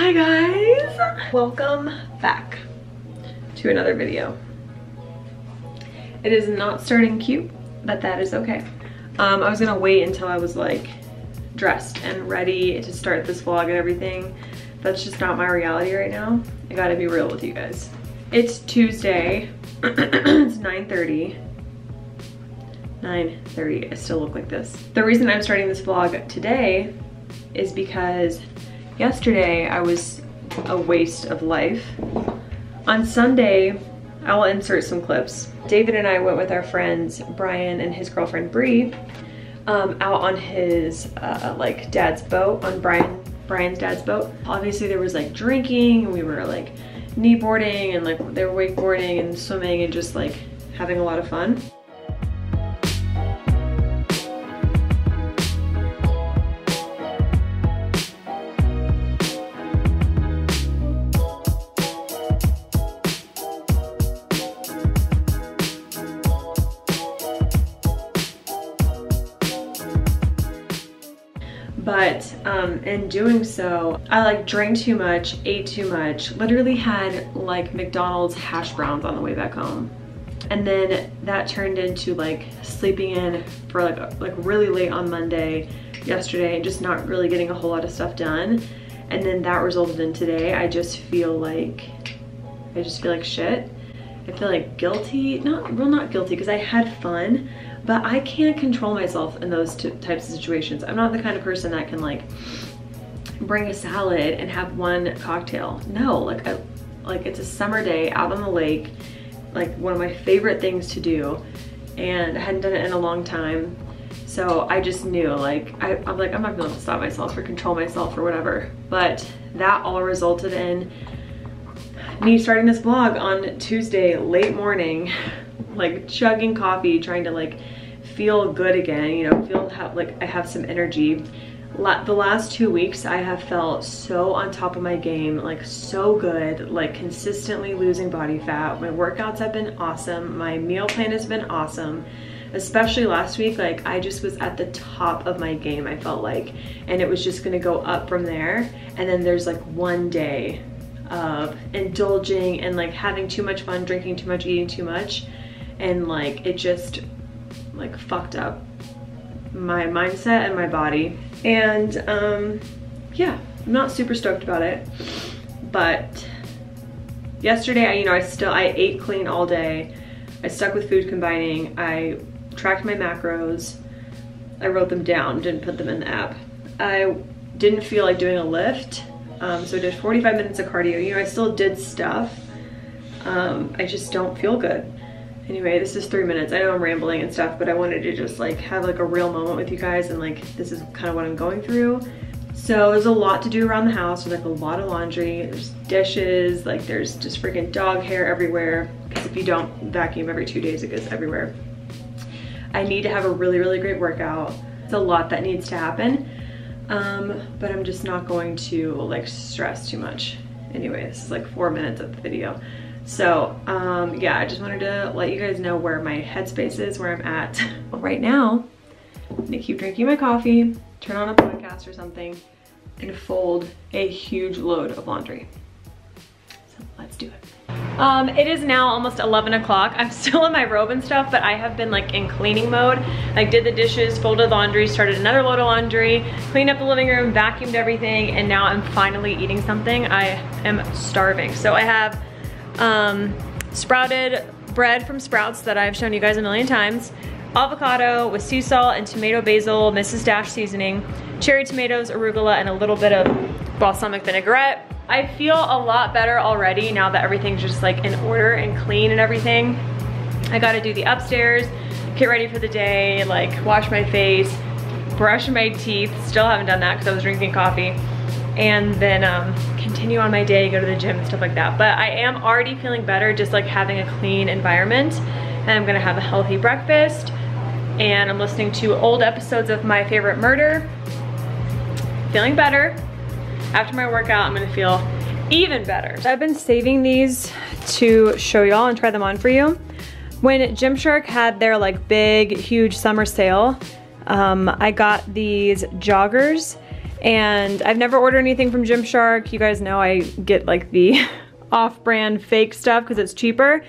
Hi guys, welcome back to another video. It is not starting cute, but that is okay. I was gonna wait until I was like dressed and ready to start this vlog and everything. That's just not my reality right now. I gotta be real with you guys. It's Tuesday, it's 9:30. I still look like this. The reason I'm starting this vlog today is because yesterday I was a waste of life. On Sunday, I'll insert some clips. David and I went with our friends, Brian and his girlfriend Bree, out on his like dad's boat, on Brian's dad's boat. Obviously there was like drinking, and we were like kneeboarding and like they were wakeboarding and swimming and just like having a lot of fun. But in doing so, I like drank too much, ate too much, literally had like McDonald's hash browns on the way back home. And then that turned into like sleeping in for like really late on Monday, yesterday, and just not really getting a whole lot of stuff done. And then that resulted in today. I just feel like shit. I feel like guilty, not guilty because I had fun, but I can't control myself in those types of situations. I'm not the kind of person that can like bring a salad and have one cocktail. No, like it's a summer day out on the lake, like one of my favorite things to do, and I hadn't done it in a long time. So I just knew like, I'm not gonna stop myself or control myself or whatever. But that all resulted in me starting this vlog on Tuesday late morning, like chugging coffee, trying to like feel good again, you know, like I have some energy. The last 2 weeks I have felt so on top of my game, like so good, like consistently losing body fat. My workouts have been awesome. My meal plan has been awesome. Especially last week, like I just was at the top of my game, I felt like, and it was just gonna go up from there. And then there's like one day of indulging and like having too much fun, drinking too much, eating too much, and like it just like fucked up my mindset and my body. And yeah, I'm not super stoked about it. But yesterday, I ate clean all day. I stuck with food combining. I tracked my macros. I wrote them down, didn't put them in the app. I didn't feel like doing a lift. So I did 45 minutes of cardio. You know, I still did stuff. I just don't feel good. Anyway, this is 3 minutes. I know I'm rambling and stuff, but I wanted to just like have like a real moment with you guys, and like this is kind of what I'm going through. So there's a lot to do around the house. There's like a lot of laundry, there's dishes, like there's just freaking dog hair everywhere. Because if you don't vacuum every 2 days, it goes everywhere. I need to have a really, really great workout. It's a lot that needs to happen. But I'm just not going to like stress too much. Anyway, this is like 4 minutes of the video. So yeah, I just wanted to let you guys know where my headspace is, where I'm at. Right now, I'm gonna keep drinking my coffee, turn on a podcast or something, and fold a huge load of laundry. So let's do it. It is now almost 11 o'clock. I'm still in my robe and stuff, but I have been like in cleaning mode. Like did the dishes, folded laundry, started another load of laundry, cleaned up the living room, vacuumed everything, and now I'm finally eating something. I am starving. So I have sprouted bread from Sprouts that I've shown you guys a million times, avocado with sea salt and tomato basil, Mrs. Dash seasoning, cherry tomatoes, arugula, and a little bit of balsamic vinaigrette. I feel a lot better already now that everything's just like in order and clean and everything. I gotta do the upstairs, get ready for the day, like wash my face, brush my teeth. Still haven't done that because I was drinking coffee. And then continue on my day, go to the gym and stuff like that. But I am already feeling better just like having a clean environment. And I'm gonna have a healthy breakfast. And I'm listening to old episodes of My Favorite Murder. Feeling better. After my workout, I'm gonna feel even better. I've been saving these to show y'all and try them on for you. When Gymshark had their like big, huge summer sale, I got these joggers And I've never ordered anything from Gymshark. You guys know I get like the off-brand fake stuff because it's cheaper.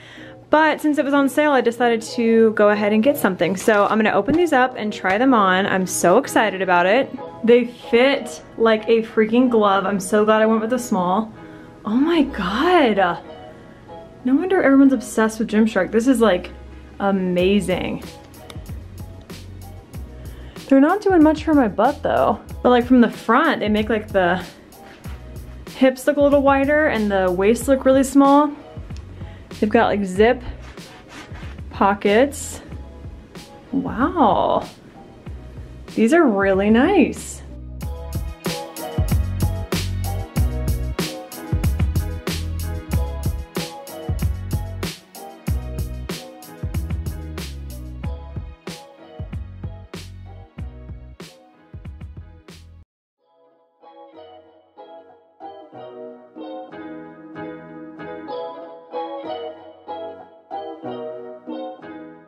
But since it was on sale, I decided to go ahead and get something. So I'm gonna open these up and try them on. I'm so excited about it. They fit like a freaking glove. I'm so glad I went with a small. Oh my God. No wonder everyone's obsessed with Gymshark. This is like amazing. They're not doing much for my butt though. But like from the front, they make like the hips look a little wider and the waist look really small. They've got like zip pockets. Wow. These are really nice.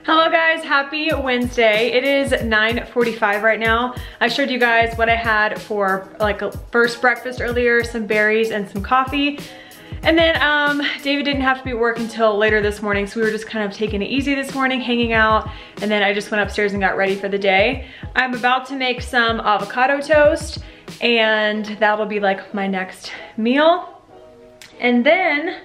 Hello guys, happy Wednesday. It is 9:45 right now. I showed you guys what I had for like a first breakfast earlier, some berries and some coffee. And then David didn't have to be at work until later this morning, so we were just kind of taking it easy this morning, hanging out, and then I just went upstairs and got ready for the day. I'm about to make some avocado toast, and that'll be like my next meal. And then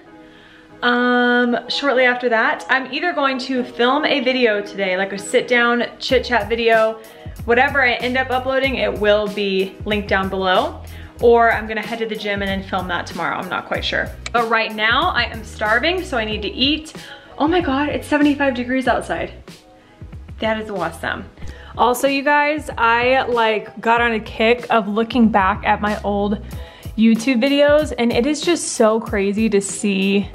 shortly after that, I'm either going to film a video today, like a sit down chit chat video, whatever I end up uploading, it will be linked down below, or I'm gonna head to the gym and then film that tomorrow. I'm not quite sure. But right now I am starving, so I need to eat. Oh my God, it's 75 degrees outside. That is awesome. Also, you guys, I like got on a kick of looking back at my old YouTube videos, and it is just so crazy to see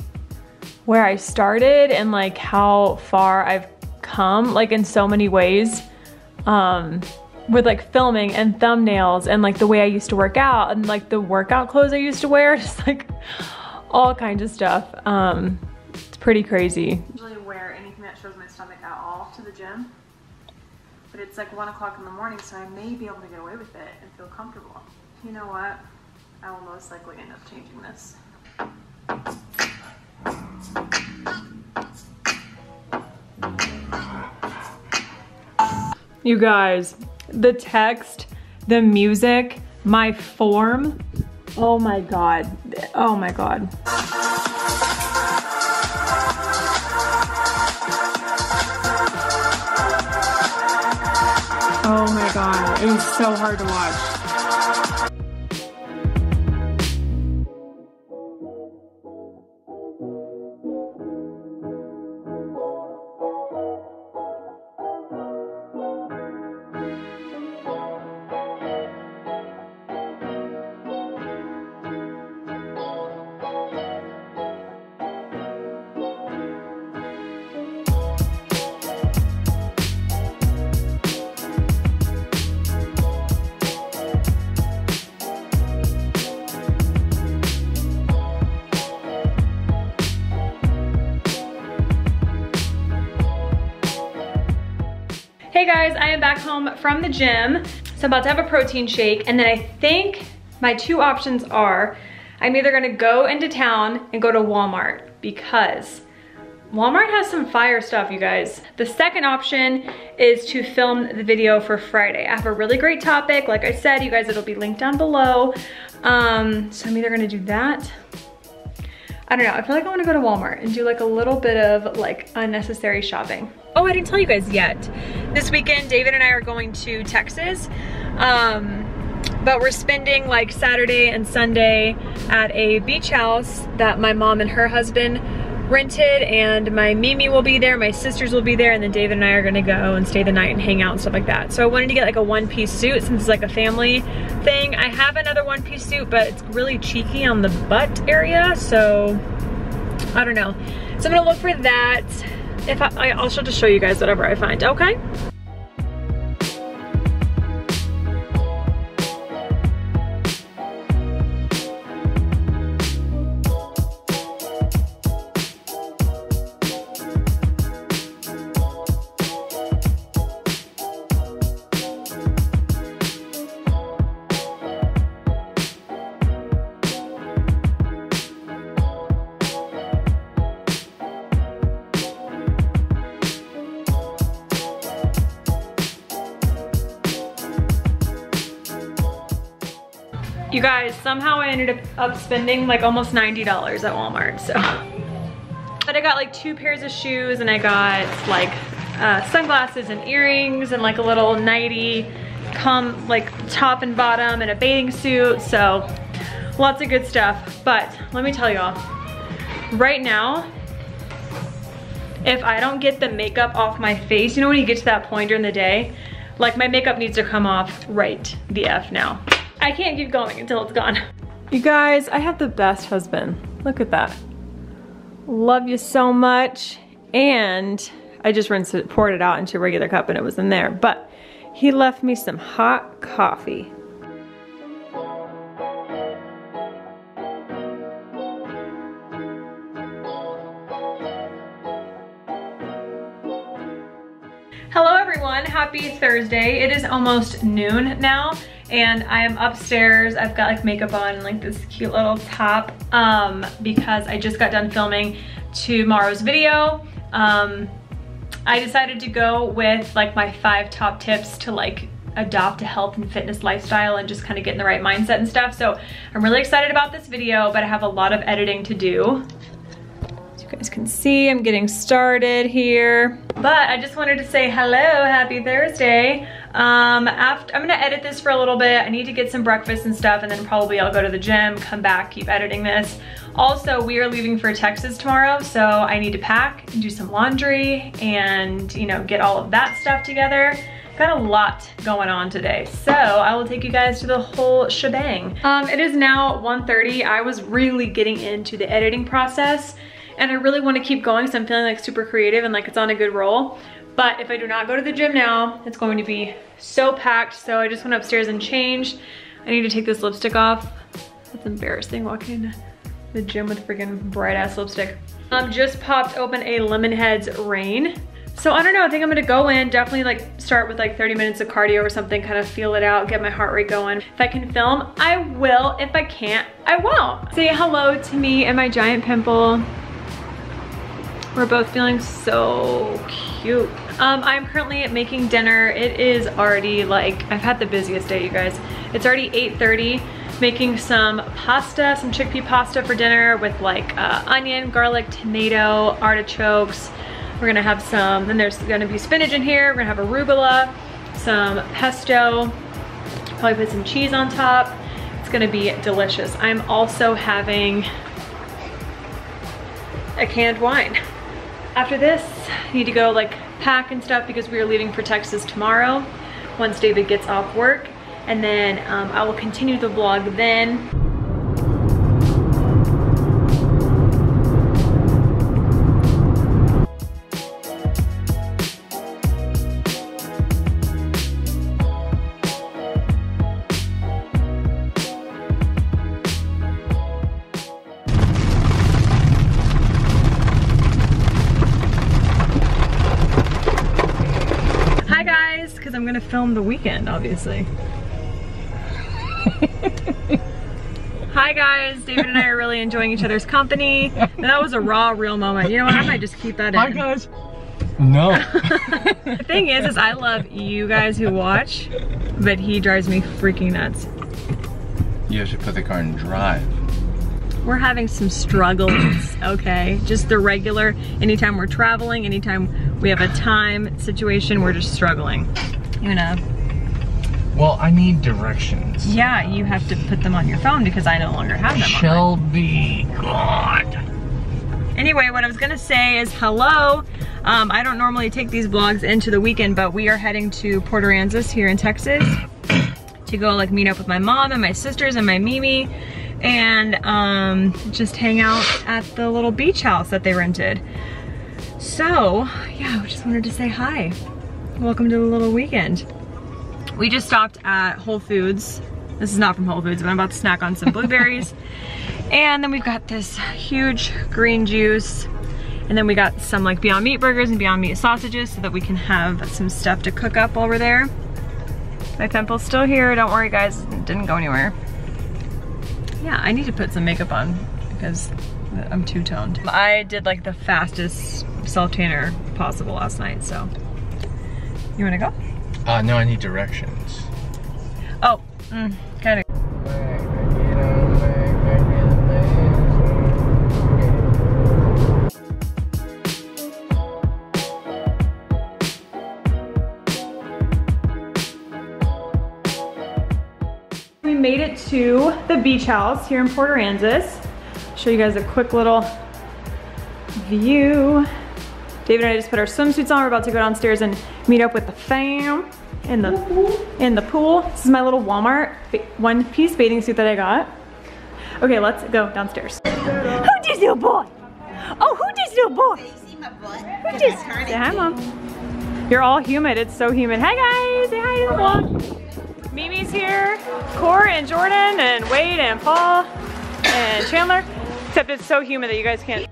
where I started and like how far I've come, like in so many ways, with like filming and thumbnails and like the way I used to work out and like the workout clothes I used to wear, just like all kinds of stuff. It's pretty crazy. I usually wear anything that shows my stomach at all to the gym, but it's like 1 o'clock in the morning, so I may be able to get away with it and feel comfortable. You know what? I will most likely end up changing this. You guys, the text, the music, my form, oh my God, oh my God. Oh my God, it was so hard to watch. Hey guys, I am back home from the gym. So I'm about to have a protein shake, and then I think my two options are, I'm either gonna go into town and go to Walmart because Walmart has some fire stuff, you guys. The second option is to film the video for Friday. I have a really great topic. Like I said, you guys, it'll be linked down below. So I'm either gonna do that. I don't know, I feel like I wanna go to Walmart and do like a little bit of like unnecessary shopping. Oh, I didn't tell you guys yet. This weekend, David and I are going to Texas, but we're spending like Saturday and Sunday at a beach house that my mom and her husband rented, and my Mimi will be there, my sisters will be there, and then David and I are gonna go and stay the night and hang out and stuff like that. So I wanted to get like a one-piece suit since it's like a family thing. I have another one-piece suit, but it's really cheeky on the butt area, so I don't know. So I'm gonna look for that. If I also just show you guys whatever I find, okay? You guys, somehow I ended up spending like almost $90 at Walmart, so. But I got like 2 pairs of shoes, and I got like sunglasses and earrings and like a little nighty, like top and bottom, and a bathing suit, so lots of good stuff. But let me tell y'all, right now, if I don't get the makeup off my face, you know when you get to that point during the day? Like, my makeup needs to come off right the F now. I can't keep going until it's gone. You guys, I have the best husband. Look at that. Love you so much. And I just rinsed it, poured it out into a regular cup, and it was in there. But he left me some hot coffee. Hello everyone, happy Thursday. It is almost noon now, and I am upstairs. I've got like makeup on and like this cute little top because I just got done filming tomorrow's video. I decided to go with like my 5 top tips to like adopt a health and fitness lifestyle and just kind of get in the right mindset and stuff. So I'm really excited about this video, but I have a lot of editing to do. You guys can see I'm getting started here, but I just wanted to say hello, happy Thursday. I'm gonna edit this for a little bit. I need to get some breakfast and stuff, and then probably I'll go to the gym, come back, keep editing this. Also, we are leaving for Texas tomorrow, so I need to pack and do some laundry and, you know, get all of that stuff together. Got a lot going on today, so I will take you guys to the whole shebang. It is now 1:30. I was really getting into the editing process, and I really want to keep going, so I'm feeling like super creative and like it's on a good roll. But if I do not go to the gym now, it's going to be so packed. So I just went upstairs and changed. I need to take this lipstick off. That's embarrassing, walking into the gym with freaking bright ass lipstick. Just popped open a Lemonheads Rain. So I don't know, I think I'm gonna go in, definitely like start with like 30 minutes of cardio or something, kind of feel it out, get my heart rate going. If I can film, I will. If I can't, I won't. Say hello to me and my giant pimple. We're both feeling so cute. I'm currently making dinner. It is already like, I've had the busiest day, you guys. It's already 8:30, making some pasta, some chickpea pasta for dinner with like onion, garlic, tomato, artichokes. We're gonna have some, then there's gonna be spinach in here. We're gonna have arugula, some pesto, probably put some cheese on top. It's gonna be delicious. I'm also having a canned wine. After this, I need to go like pack and stuff because we are leaving for Texas tomorrow once David gets off work, and then I will continue the vlog then. I'm gonna film the weekend, obviously. Hi guys, David and I are really enjoying each other's company. That was a raw, real moment. You know what, I might just keep that in. Hi guys. No. The thing is I love you guys who watch, but he drives me freaking nuts. You should put the car in drive. We're having some struggles, okay? Just the regular, anytime we're traveling, anytime we have a time situation, we're just struggling. You know. Well, I need directions. Yeah, you have to put them on your phone because I no longer have them. Shelby, God. Anyway, what I was gonna say is hello. I don't normally take these vlogs into the weekend, but we are heading to Port Aransas here in Texas to go like meet up with my mom and my sisters and my Mimi, and just hang out at the little beach house that they rented. So, yeah, I just wanted to say hi. Welcome to the little weekend. We just stopped at Whole Foods. This is not from Whole Foods, but I'm about to snack on some blueberries. And then we've got this huge green juice. And then we got some like Beyond Meat burgers and Beyond Meat sausages so that we can have some stuff to cook up while we're there. My pimple's still here, don't worry guys, it didn't go anywhere. Yeah, I need to put some makeup on because I'm two-toned. I did like the fastest self-tanner possible last night, so. You wanna go? No, I need directions. Oh, kinda. to the beach house here in Port Aransas. Show you guys a quick little view. David and I just put our swimsuits on. We're about to go downstairs and meet up with the fam in the pool. This is my little Walmart one-piece bathing suit that I got. Okay, let's go downstairs. Who dis little boy? Oh, who dis little boy? You see my butt? Who dis? Say hi, Mom. You're all humid. It's so humid. Hi, guys. Say hi to the vlog. Mimi's here. Cora and Jordan and Wade and Paul and Chandler. Except it's so humid that you guys can't.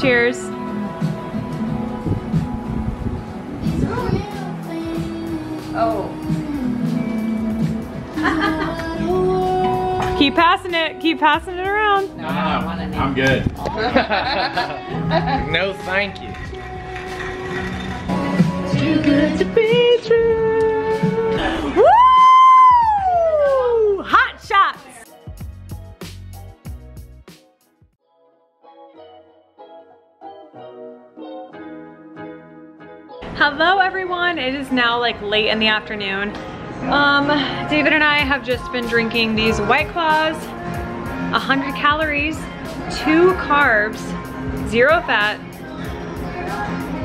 Cheers. Oh. Keep passing it around. No, I'm good. No, thank you. Too good to be true. Woo! Hot shots. Hello everyone, it is now like late in the afternoon. David and I have just been drinking these White Claws, 100 calories, 2 carbs, 0 fat,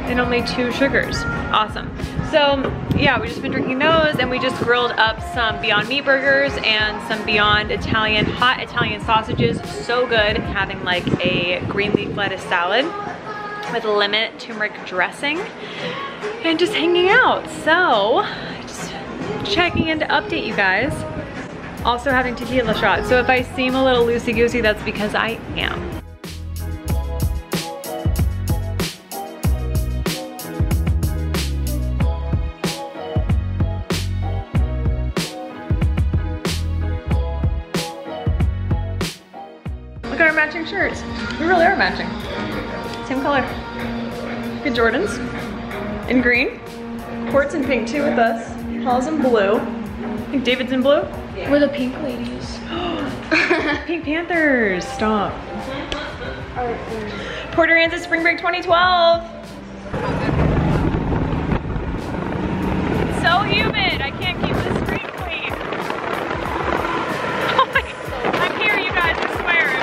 and only 2 sugars. Awesome. So yeah, we've just been drinking those and we just grilled up some Beyond Meat burgers and some Beyond Italian, hot Italian sausages, so good. Having like a green leaf lettuce salad with lemon turmeric dressing and just hanging out. So just checking in to update you guys. Also having tequila shots. So if I seem a little loosey-goosey, that's because I am. Look at our matching shirts. We really are matching. Same color. Good Jordans. In green. Quartz in pink too with us. Paul's in blue. I think David's in blue. Yeah. We're the pink ladies. Pink Panthers. Stop. Port Aransas Spring Break 2012. So humid. I can't keep this screen clean. Oh my God. I'm here, you guys. I swear.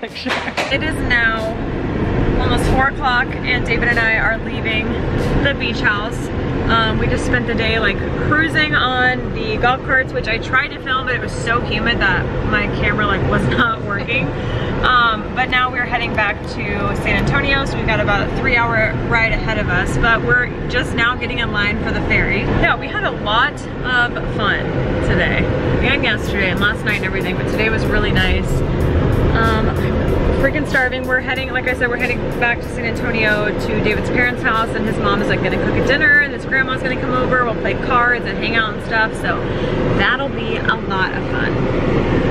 Picture. It is now almost 4 o'clock and David and I are leaving the beach house. We just spent the day like cruising on the golf carts, which I tried to film, but it was so humid that my camera like was not working. But now we're heading back to San Antonio, so we've got about a 3-hour ride ahead of us, but we're just now getting in line for the ferry. Yeah, we had a lot of fun today and yesterday and last night and everything, but today was really nice. I'm freaking starving. We're heading, like I said, we're heading back to San Antonio to David's parents' house, and his mom is like gonna cook a dinner and his grandma's gonna come over. We'll play cards and hang out and stuff, so that'll be a lot of fun.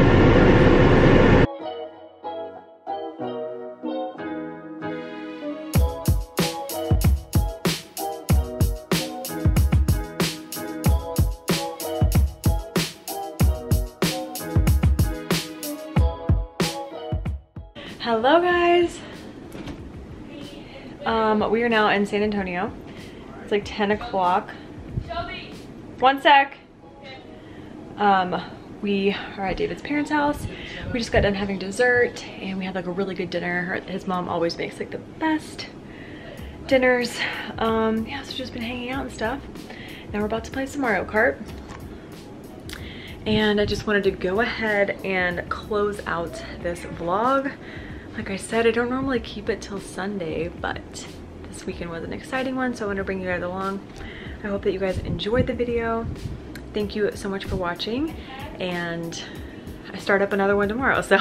Hello guys, we are now in San Antonio. It's like 10 o'clock. Shelby! One sec. We are at David's parents' house. We just got done having dessert and we had like a really good dinner. His mom always makes like the best dinners. Yeah, so just been hanging out and stuff. Now we're about to play some Mario Kart. And I just wanted to go ahead and close out this vlog. Like I said, I don't normally keep it till Sunday, but This weekend was an exciting one, so I want to bring you guys along. I hope that you guys enjoyed the video. Thank you so much for watching, and I start up another one tomorrow, so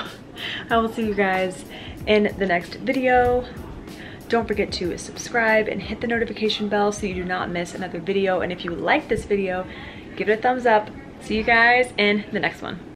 I will see you guys in the next video. Don't forget to subscribe and hit the notification bell so you do not miss another video. And if you like this video, give it a thumbs up. See you guys in the next one.